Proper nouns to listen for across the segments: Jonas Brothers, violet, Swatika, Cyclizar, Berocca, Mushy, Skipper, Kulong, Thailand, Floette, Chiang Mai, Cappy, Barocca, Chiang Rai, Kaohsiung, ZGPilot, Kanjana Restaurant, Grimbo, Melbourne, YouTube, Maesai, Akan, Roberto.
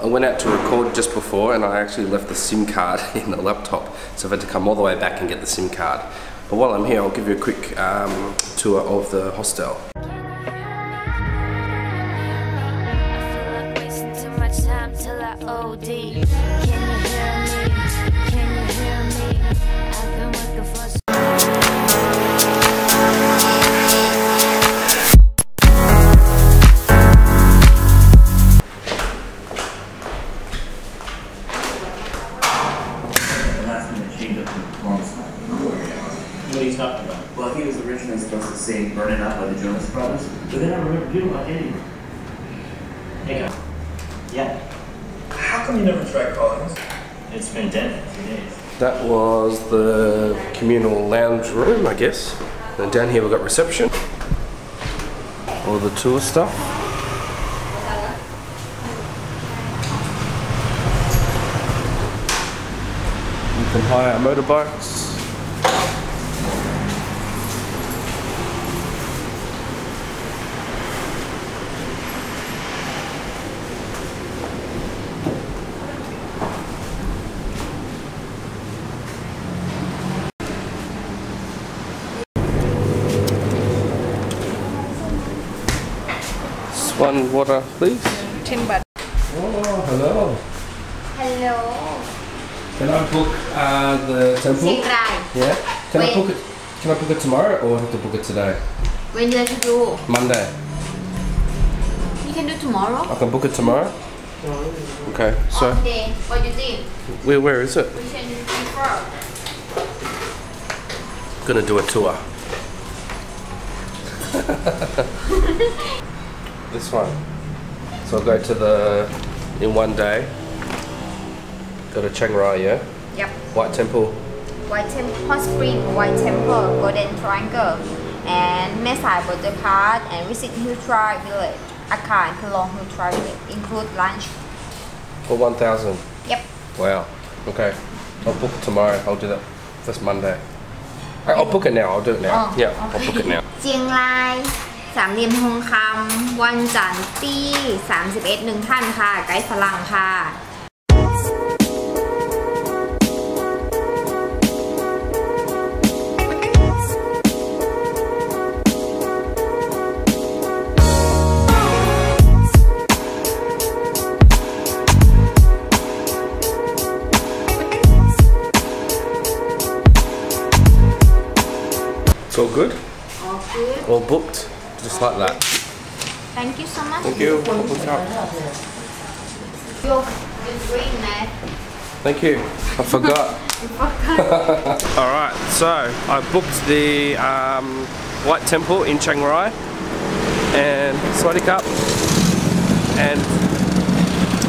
I went out to record just before and I actually left the SIM card in the laptop, so I've had to come all the way back and get the SIM card. But while I'm here, I'll give you a quick tour of the hostel. Well, he was originally supposed to sing Burn It Up by the Jonas Brothers, but then I remember you about Eddie. Hey guys. Yeah. How come you never tried calling us? It's been dead for 2 days. That was the communal lounge room, I guess. And down here we've got reception. All the tour stuff. You can hire motorbikes. One water, please. 10 baht. Oh, hello. Hello. Can I book the temple? Chiang Rai. Yeah. Can I book it tomorrow, or have to book it today? When do you have to do? Monday. You can do tomorrow. I can book it tomorrow. Okay. So. Monday. What do you think? Where is it? We can do it. Gonna do a tour. This one. So I'll go to the, in one day, go to Chiang Rai, yeah? Yep. White Temple. White Temple, Hot Spring, White Temple, Golden Triangle, and Maesai, Berocca, and visit Hill Tribe Village, Akan, Kulong Hill Tribe Village, include lunch. For 1,000? Yep. Wow. Okay. I'll book it tomorrow. I'll do that this Monday. I'll book it now. I'll do it now. Oh, yeah, okay. I'll book it now. Chiang Rai. สามเหลี่ยมทองคำวันจันทร์ที่31 1 ท่านค่ะไกด์ฝรั่งค่ะ It's all good? All good. All booked? Just like that. Thank you so much. Thank you. Thank you. I forgot. Alright, so I booked the White Temple in Chiang Rai and Swatika and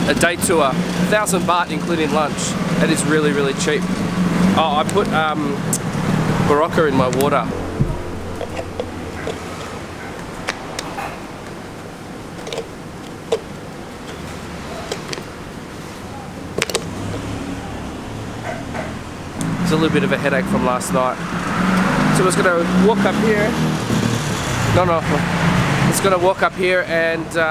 a day tour. 1,000 baht including lunch. That is really, really cheap. Oh, I put Barocca in my water. It's a little bit of a headache from last night. So we're just going to walk up here. It's going to walk up here and look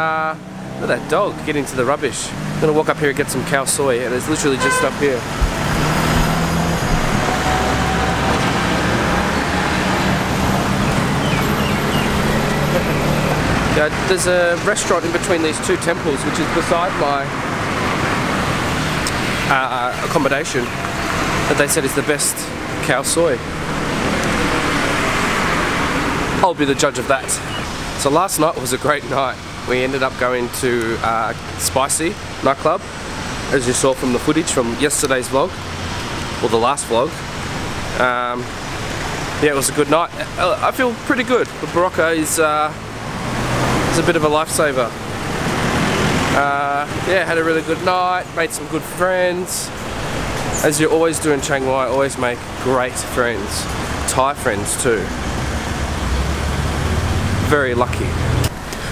at that dog get into the rubbish. I'm going to walk up here and get some cow soy, and it's literally just up here. Yeah, there's a restaurant in between these two temples, which is beside my accommodation. But they said it's the best cow soy. I'll be the judge of that. So last night was a great night. We ended up going to Spicy nightclub, as you saw from the footage from yesterday's vlog, or the last vlog. Yeah, it was a good night. I feel pretty good. But Barocca is a bit of a lifesaver. Yeah, had a really good night, made some good friends. As you always do in Chiang Mai, always make great friends. Thai friends too. Very lucky.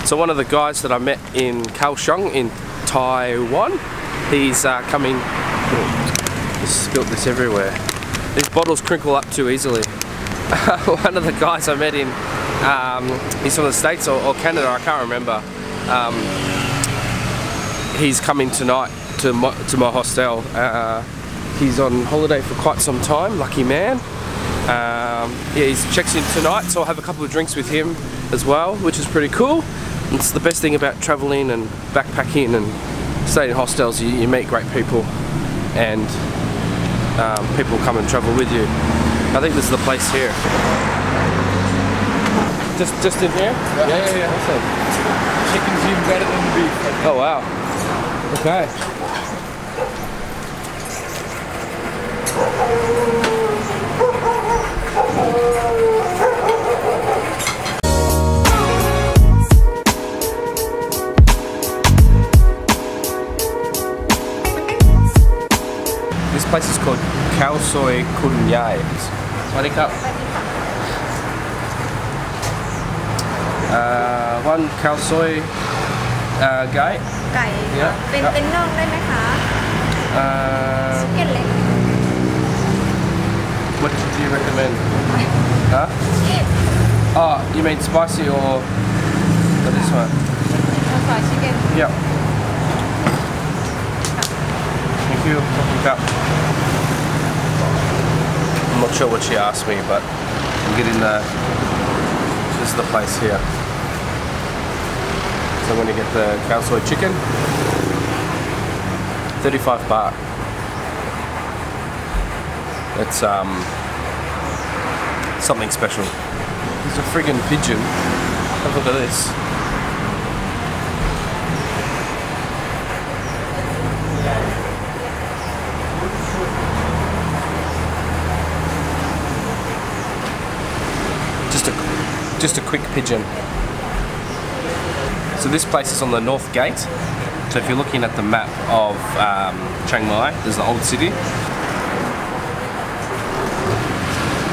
So one of the guys that I met in Kaohsiung in Taiwan, he's coming... Oh, I spilled this everywhere. These bottles crinkle up too easily. One of the guys I met in, he's from the States or Canada, I can't remember. he's coming tonight to my hostel. He's on holiday for quite some time, lucky man. Yeah, he checks in tonight, so I'll have a couple of drinks with him as well, which is pretty cool. It's the best thing about travelling and backpacking and staying in hostels, you meet great people and people come and travel with you. I think this is the place here. Just in here? Yeah, yeah, yeah. Awesome. Chicken's even better than the beef. Oh wow. Okay. This place is called Kaohsiung. Swatika. One Kaohsiung guy. Guy. Yeah. What do you recommend? Huh? Oh, you mean spicy or this one? Chicken. Yeah. Thank you. I'm not sure what she asked me, but I'm getting this is the place here. So I'm going to get the Kaohsiung chicken. 35 baht. That's something special. There's a friggin' pigeon. Have a look at this. Just a quick pigeon. So this place is on the North Gate. So if you're looking at the map of Chiang Mai, there's the old city.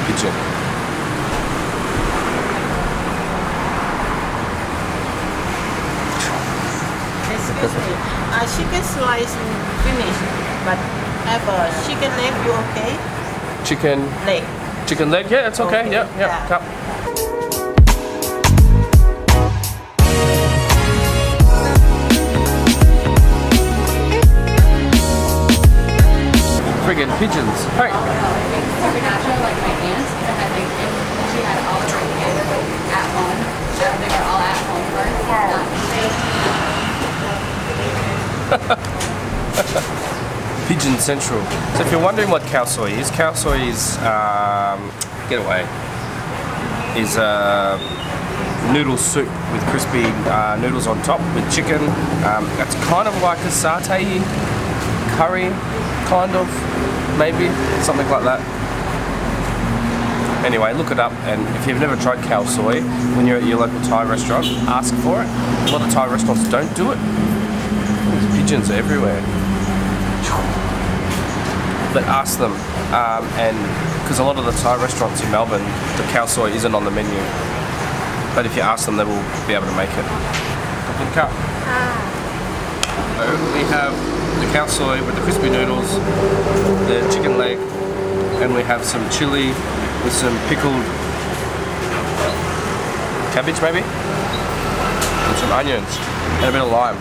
Pigeon. Excuse me. Chicken slice finished, but have a chicken leg, you okay? Chicken leg. Chicken leg, yeah, it's okay. Yep, yep. Cup. Friggin' pigeons. Hey. Supernatural, like my aunt, she had all of her kids at home. They were all at home first. Pigeon Central. So if you're wondering what Kaohsiung is, Kaohsiung is noodle soup with crispy noodles on top with chicken. That's kind of like a satay curry. Kind of, maybe, something like that. Anyway, look it up, and if you've never tried Kaohsiung, when you're at your local Thai restaurant, ask for it. A lot of Thai restaurants don't do it. There's pigeons everywhere. But ask them, and because a lot of the Thai restaurants in Melbourne, the Kaohsiung isn't on the menu. But if you ask them, they will be able to make it. We have the Kaohsiung with the crispy noodles, the chicken leg, and we have some chili with some pickled cabbage maybe, and some onions, and a bit of lime.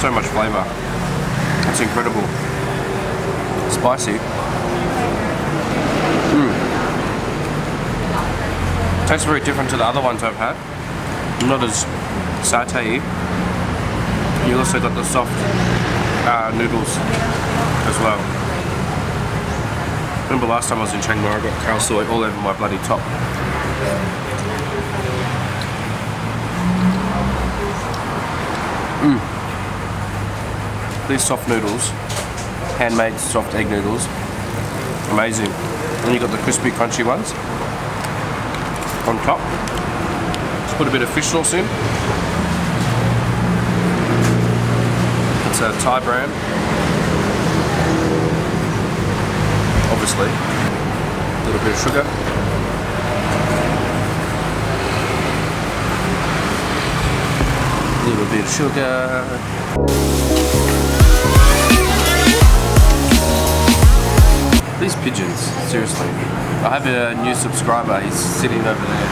So much flavour. It's incredible. Spicy. Tastes very different to the other ones I've had. Not as satay-y. You also got the soft noodles as well. Remember last time I was in Chiang Mai, I got Kaohsiung all over my bloody top. These soft noodles, handmade soft egg noodles, Amazing. And you got the crispy, crunchy ones on top. Just put a bit of fish sauce in. It's a Thai brand, obviously. A little bit of sugar. A little bit of sugar. These pigeons, seriously. I have a new subscriber, he's sitting over there.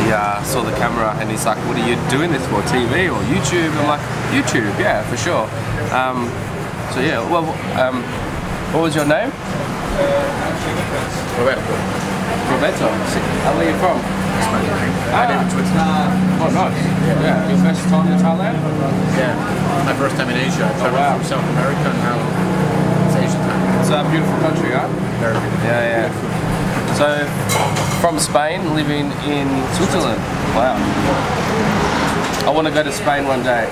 He saw the camera and he's like, what are you doing this for, TV or YouTube? I'm like, YouTube, yeah, for sure. So yeah, well, what was your name? Roberto. Roberto, where are you from? I live in Switzerland. Oh nice. Yeah. Your first time in Thailand? Yeah. My first time in Asia. I traveled from South America and now it's Asia time. It's a beautiful country, right? Very beautiful. Yeah, yeah. Beautiful. So, from Spain, living in Switzerland. Wow. I want to go to Spain one day.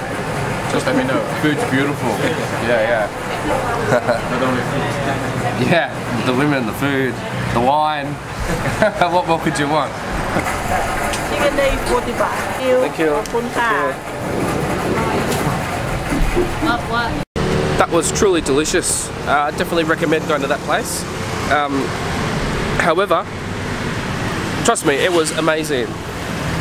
Just let me know. Food's beautiful. Yeah, yeah. Not only food. Yeah, the women, the food, the wine. What more could you want? Chicken day 45. Thank you. That was truly delicious. I definitely recommend going to that place. However, trust me, it was amazing.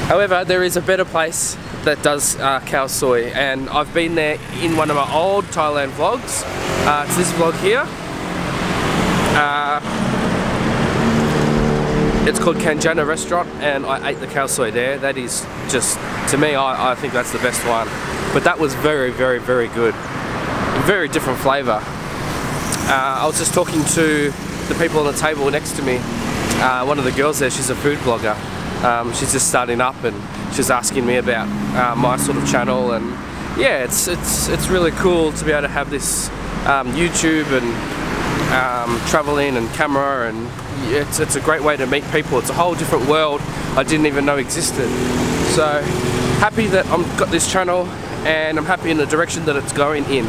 However, there is a better place that does cow soy, and I've been there in one of my old Thailand vlogs. It's this vlog here. It's called Kanjana Restaurant, and I ate the cow soy there. That is just, to me, I think that's the best one. But that was very, very, very good. Very different flavour. I was just talking to the people on the table next to me. One of the girls there, she's a food blogger. She's just starting up, and she's asking me about my sort of channel. And yeah, it's really cool to be able to have this YouTube and traveling and camera, and it's a great way to meet people. It's a whole different world I didn't even know existed. So happy that I've got this channel, and I'm happy in the direction that it's going in.